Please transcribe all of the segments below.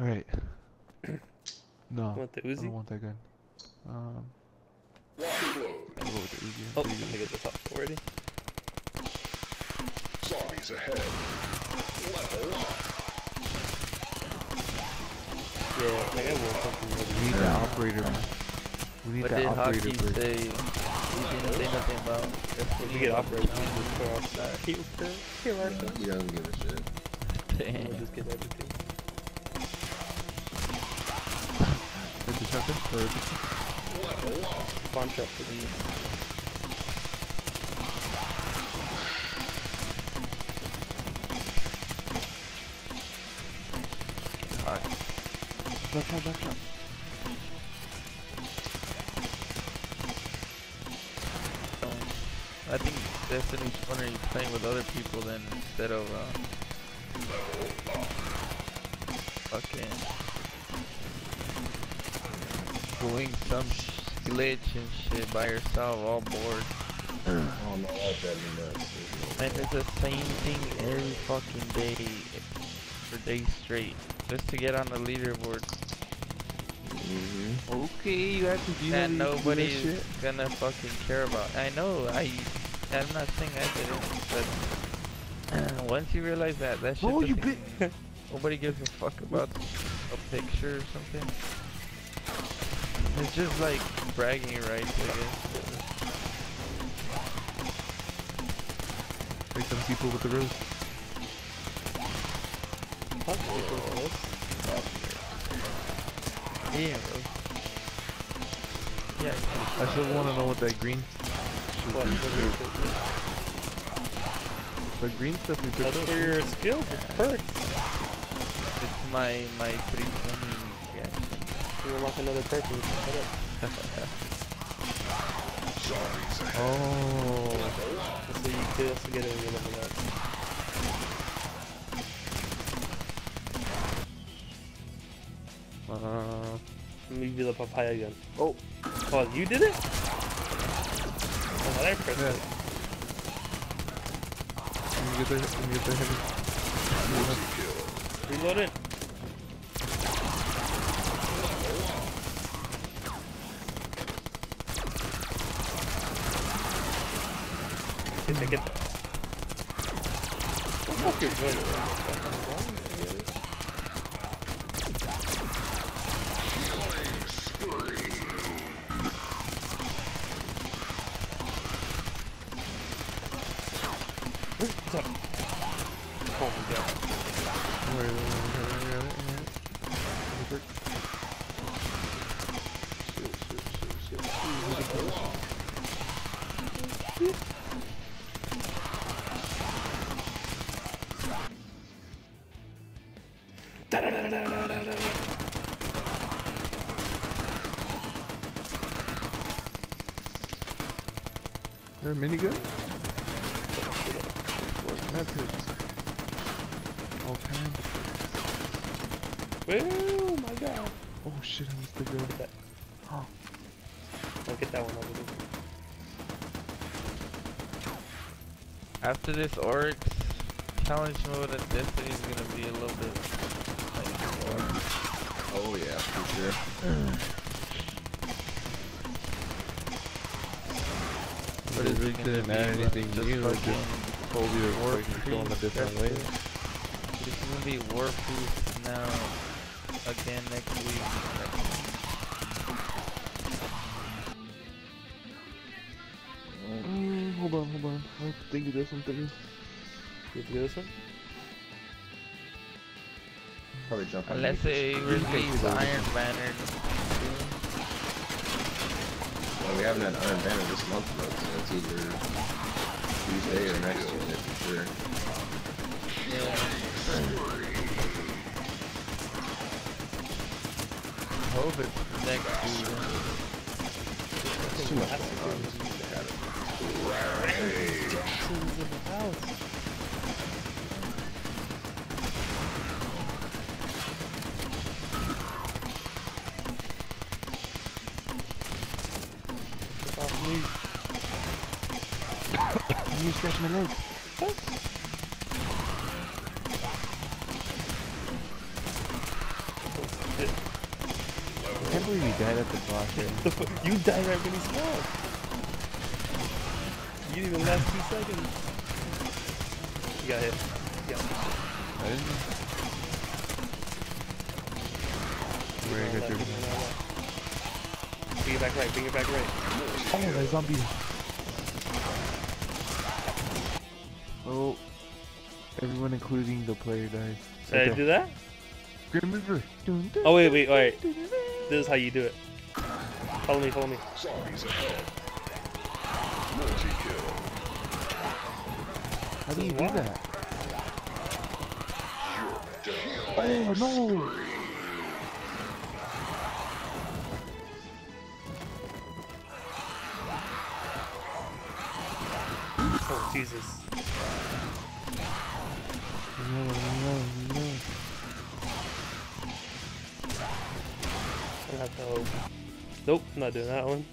Alright. No. Want the Uzi? I don't want that gun. I'll go with the Uzi. Oh, Uzi. I got the top already. Zombies ahead. Level up. Yeah, I think I will fucking with the operator. We need that operator. What did Hockey say? We didn't say nothing about if we get operator, we just go outside. He'll ourselves. He doesn't give a shit. Damn. We'll just get everything. Is the shotgun? Or is it? Spawn trap for me. Alright. Back shot. I think Destiny's funner you're playing with other people than instead of fucking doing some glitch and shit by yourself, all bored. Oh no, and it's the same thing every fucking day for days straight, just to get on the leaderboard. Mm-hmm. Okay, you have to do that. Nobody's gonna fucking care about. I know. I'm not saying I did it, but once you realize that shit, oh, nobody gives a fuck about a picture or something. It's just like bragging rights, I guess. Like some people with the rose. Some people with the rose? Yeah, bro. Yeah, I still wanna know what that green. The green stuff we put. That's for your skills, it's perks. It's my 320. Yeah. You unlock another perk and you can put it. Oh. So you could also get it when you level up. Let me do the papaya gun. Oh, you did it? Yeah. Let me get the heavy. Reload it. Get the... What the fuck you're doing? Is there a minigun? Methods. All kinds of things. Oh my god. Oh shit, I missed the girl. That. Oh. I'll get that one over there. After this Oryx challenge mode, Destiny is gonna be a little bit like Oryx. Oh yeah, for sure. But it really didn't add anything new, like just told you to go in a different way. This is gonna be Warproof now, again next week. Hold on. I have to think of this one thing. You have to get this one? Probably jump on. Unless they release Iron Banner. Well, we haven't had Iron Banner this month, though, so it's either Tuesday or next Tuesday for sure. I hope it's next Tuesday. Too much fun to have it. Rage! He's in the house. You scratch my leg. Huh? shit. I can't believe you died at the blocker. You died right when he smelled. You didn't even last 2 seconds. You got hit. Yeah. I didn't know. We're gonna get through. Bring it back right, bring it back right. Oh, that zombie. Oh. Everyone including the player dies. Should I do that? Grim Reaper. Oh wait, wait, alright. This is how you do it. Follow me, follow me. How do you do that? Oh no! Oh Jesus. No, no, no. Not the hope. Nope, not doing that one.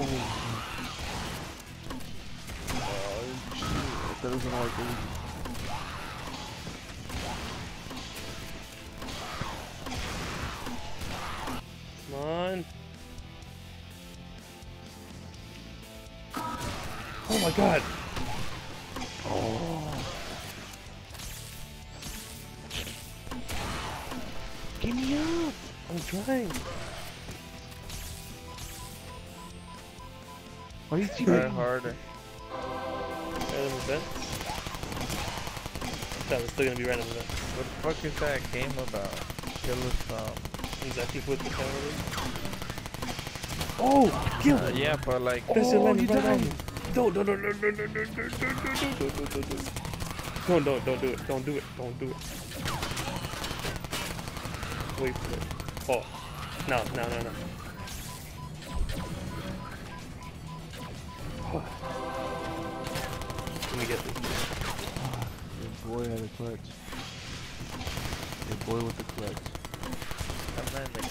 Oh, that doesn't work. Come on. Oh my god! Oh. Get me up! I'm trying! Why is he trying harder? Random events? That was still gonna be random events. What the fuck is that game about? Kill us, exactly what the camera is? Oh! Kill him! Yeah, but like... Oh, you died! Don't do it. Don't do it. Don't do it. Wait for it. Oh. No, no, no, no. Let me get this. Your boy had a clutch. Your boy with the clutch. I'm landing.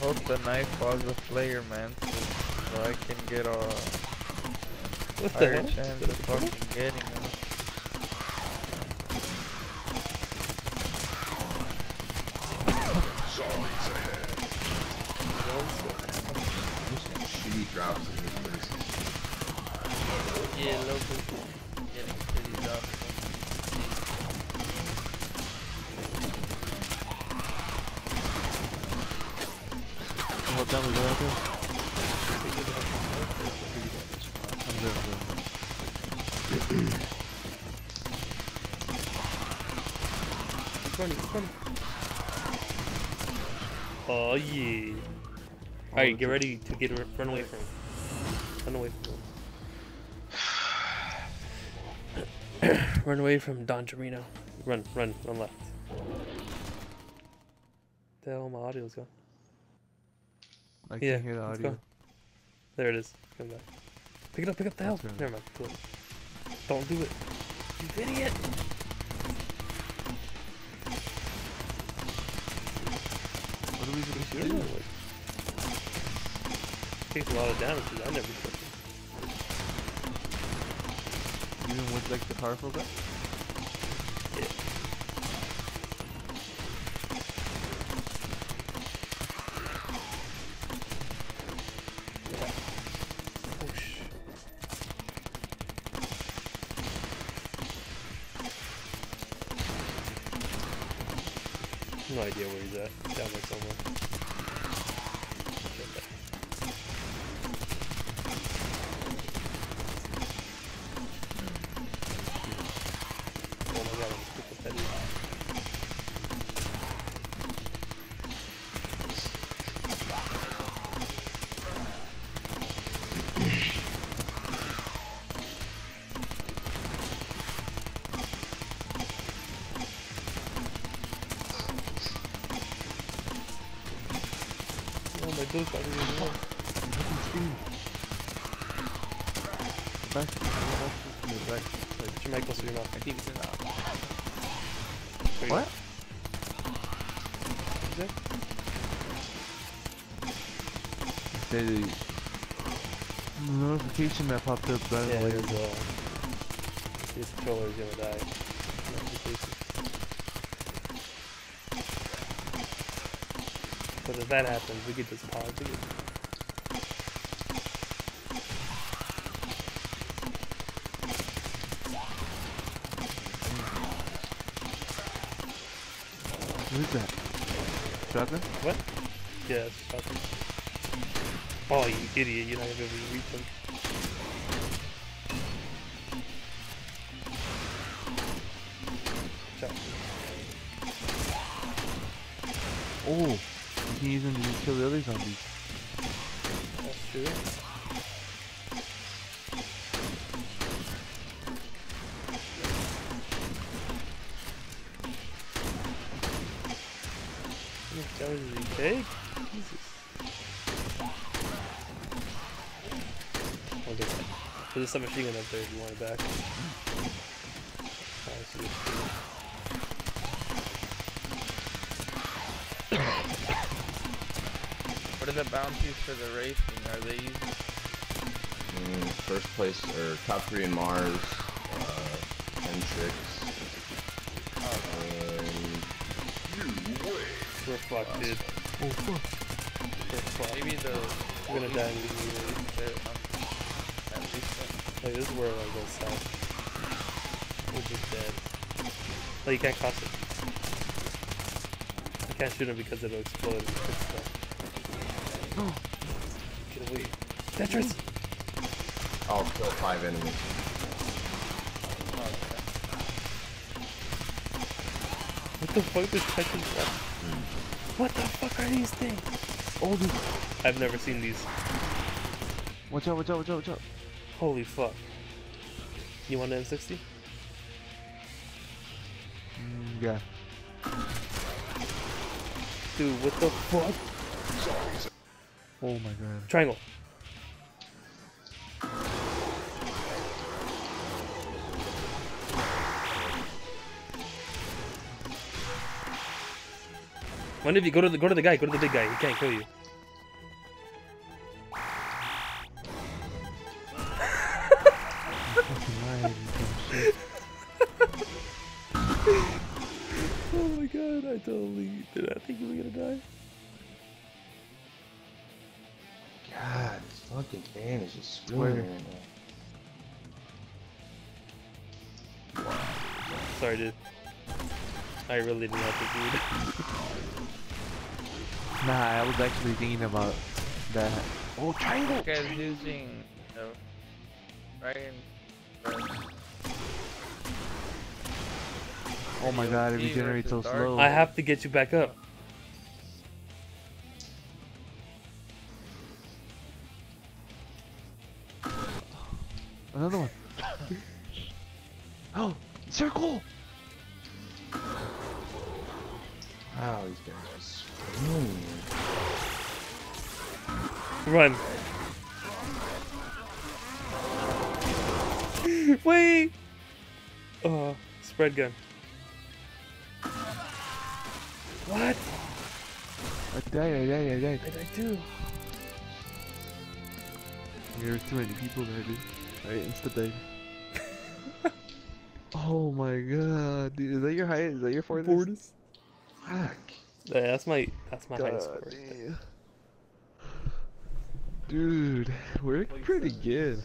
I hope the knife was a player, man, so I can get a higher chance of fucking getting him. Shitty drops in these places. Yeah, local getting shitty drops. Down we go out there. It's running. Oh yeah. Alright, get ready to get run away from him. Run away from Don Torino. Run left. The hell my audio's gone. I can't hear the audio. There it is. Come back. Pick up the help. Never mind. Cool. Don't do it. You idiot! What are we doing here? Takes a lot of damage because I never took it. Even with like the powerful guy? Yeah. No idea where he's at. Down there somewhere. Oh my god, I'm super petty. I do it, Back. Put your mic closer to your mouth. I think it's in. What? Is it? The notification that popped up right away. Yeah, his controller's gonna die. But if that happens, we get this pod too. What is that? Shotgun? What? Yeah, it's shotgun. Oh, you idiot, you're not gonna be able to reach him. Shotgun. Oh, you can use him to kill the other zombies. That's true. That was really big. Jesus. I'll do that. There's some machine gun up there if you want it back. What are the bounties for the racing? Are they easy? First place, or top 3 in Mars, N6. We're fucked, dude. Oh, fuck. Maybe we're gonna die immediately. At least. Like, this is where I go south. We're just dead. Like, you can't cross it. You can't shoot him because it'll explode and stuff. Oh. Get away. Tetris! I'll kill 5 enemies. What the fuck is Tetris left? What the fuck are these things? Oh, dude. I've never seen these. Watch out, watch out, watch out, watch out. Holy fuck. You want an M60? Yeah. Dude, what the fuck? Oh my god. Triangle. One of you, go to the guy, go to the big guy. He can't kill you. Oh my god, I totally did. I think we were gonna die. God, this fucking game is just screwing me right now. Sorry, dude. I really didn't have to do that. Nah, I was actually thinking about that. Oh, triangle! This guy's using the right hand. Oh my god, it regenerates so slow. I have to get you back up. Another one. Oh, circle! Oh, he's dead. Run. Wait. Oh, spread gun. What? I died. I died too. There are too many people there, dude. I insta-died. Oh my god, dude. Is that your height? Is that your fortis? Fuck. Yeah, that's my height score. Dude, we're pretty good.